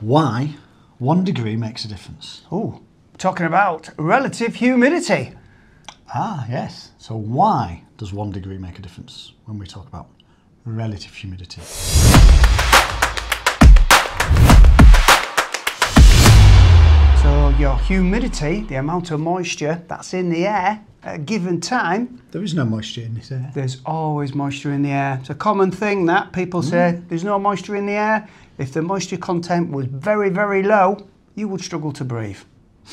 why 1 degree makes a difference. Oh, talking about relative humidity. Ah, yes. So why does 1 degree make a difference when we talk about relative humidity? So your humidity, the amount of moisture that's in the air at a given time. There is no moisture in this air. There's always moisture in the air. It's a common thing that people say, there's no moisture in the air. If the moisture content was very, very low, you would struggle to breathe.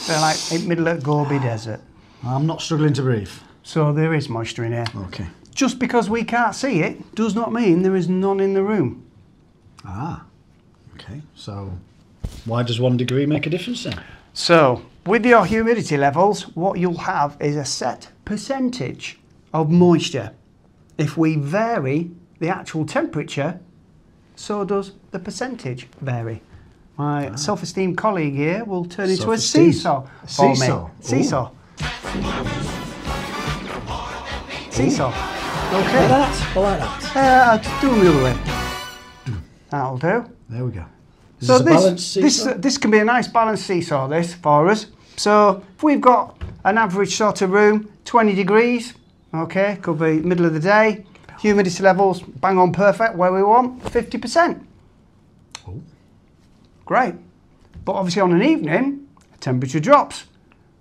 They're like in middle of Gobi Desert. I'm not struggling to breathe. So there is moisture in air. Okay. Just because we can't see it does not mean there is none in the room. Ah, okay. So why does 1 degree make a difference then? So with your humidity levels, what you'll have is a set percentage of moisture. If we vary the actual temperature, so does the percentage vary. My self-esteemed colleague here will turn into a seesaw for me. Seesaw. Seesaw. Seesaw. Okay. Like that? I like that. Do them the other way. That'll do. There we go. Is so this can be a nice balanced seesaw, this, for us. So if we've got an average sort of room, 20 degrees, okay, could be middle of the day, humidity levels bang on perfect where we want, 50%. Oh. Great. But obviously on an evening, the temperature drops.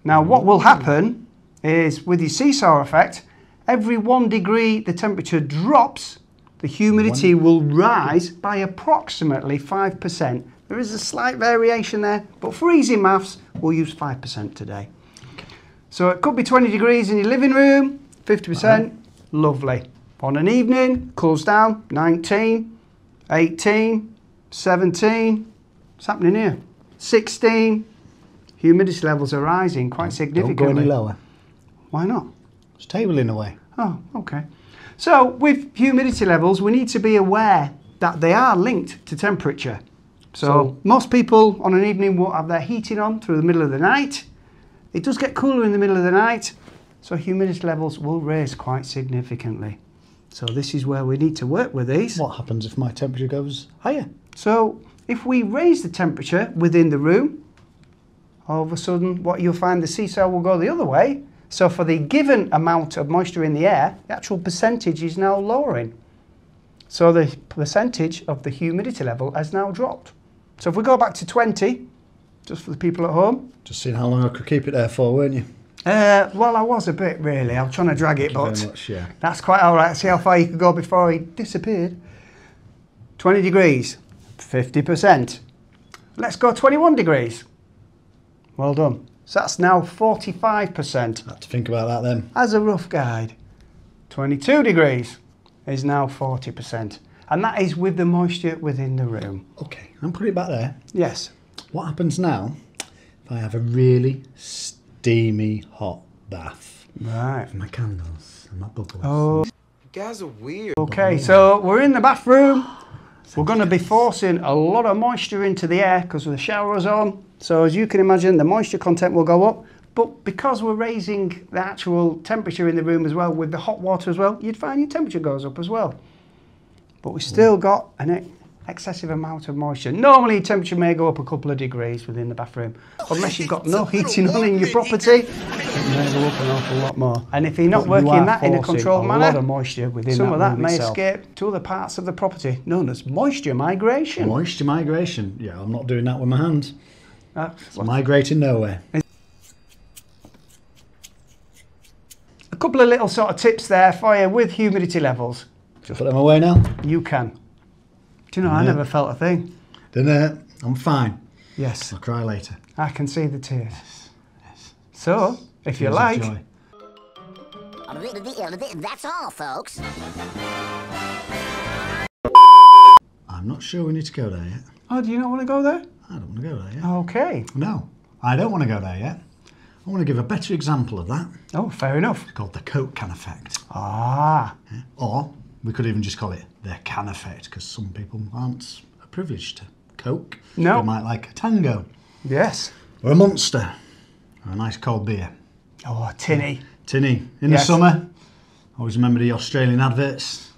Now what will happen is with your seesaw effect, every 1 degree the temperature drops, the humidity will rise by approximately 5%. There is a slight variation there, but for easy maths, we'll use 5% today. Okay. So it could be 20 degrees in your living room, 50%, lovely. On an evening, cools down, 19, 18, 17, what's happening here? 16. Humidity levels are rising quite significantly. Don't go any lower. Why not? It's tabling away. Oh, okay. So with humidity levels, we need to be aware that they are linked to temperature. So most people on an evening will have their heating on through the middle of the night. It does get cooler in the middle of the night, so humidity levels will rise quite significantly. So this is where we need to work with these. What happens if my temperature goes higher? So if we raise the temperature within the room, all of a sudden, what you'll find, the seesaw will go the other way. So for the given amount of moisture in the air, the actual percentage is now lowering. So the percentage of the humidity level has now dropped. So if we go back to 20, just for the people at home. Just seeing how long I could keep it there for, weren't you? Well, I was a bit, really. I'm trying to drag it, but very much, yeah. That's quite all right. See how far you could go before he disappeared. 20 degrees, 50%. Let's go 21 degrees. Well done. So that's now 45%. Have to think about that then. As a rough guide, 22 degrees is now 40%. And that is with the moisture within the room. Okay, and put it back there. Yes. What happens now if I have a really steamy hot bath? Right. With my candles and my bubbles. Oh. You guys are weird. Okay, so we're in the bathroom. We're going to be forcing a lot of moisture into the air because the shower's on. So as you can imagine, the moisture content will go up, but because we're raising the actual temperature in the room as well, with the hot water as well, you'd find your temperature goes up as well. But we've still got an excessive amount of moisture. Normally, temperature may go up a couple of degrees within the bathroom, unless you've got no heating on in your property. It may go up an awful lot more. And if you're not working that in a controlled manner, a lot of moisture within some of that may escape to other parts of the property, known as moisture migration. Moisture migration. Yeah, I'm not doing that with my hands. It's migrating nowhere. A couple of little sort of tips there for you with humidity levels. Just put them away now? You can. Do you know, I never felt a thing. Didn't it? I'm fine. Yes. I'll cry later. I can see the tears. Yes. Yes. So, if you like... That's all, folks. I'm not sure we need to go there yet. Oh, do you not want to go there? I don't want to go there yet. Okay. No, I don't want to go there yet. I want to give a better example of that. Oh, fair enough. It's called the Coke can effect. Ah. Yeah. Or we could even just call it the can effect, because some people aren't privileged to Coke. No. They might like a Tango. Yes. Or a Monster. Or a nice cold beer. Oh, a tinny. Tinny. In the summer. I always remember the Australian adverts.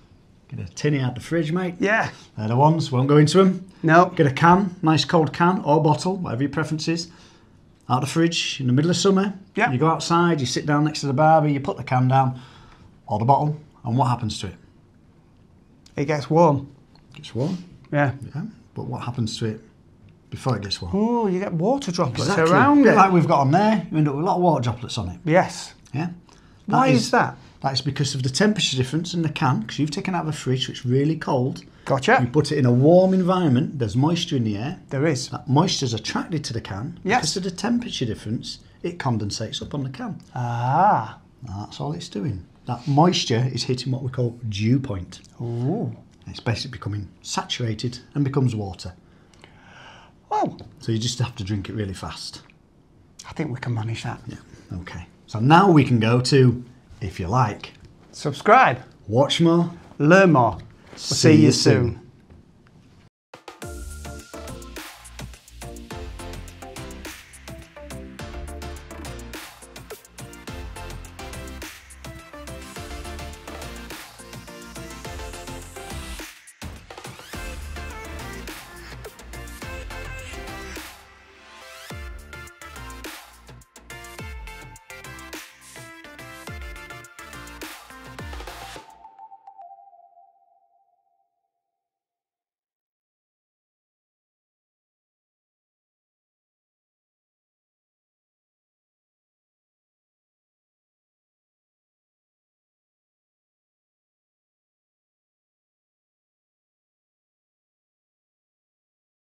Get a tinny out the fridge, mate. Yeah. They're the ones, won't go into them. No. Get a can, nice cold can or bottle, whatever your preference is. Out the fridge in the middle of summer. Yeah. You go outside, you sit down next to the barbie, you put the can down or the bottle, and what happens to it? It gets warm. It gets warm? Yeah. Yeah. But what happens to it before it gets warm? Oh, you get water droplets around it. A bit like we've got on there, you end up with a lot of water droplets on it. Yes. Yeah. Why is that? That is because of the temperature difference in the can, because you've taken out of the fridge, so it's really cold. Gotcha. You put it in a warm environment, there's moisture in the air. There is. That moisture's attracted to the can. Yes. Because of the temperature difference, it condensates up on the can. Ah. That's all it's doing. That moisture is hitting what we call dew point. Ooh. It's basically becoming saturated and becomes water. Oh. So you just have to drink it really fast. I think we can manage that. Yeah. Okay. So now we can go to, if you like, subscribe, watch more, learn more. We'll see you soon.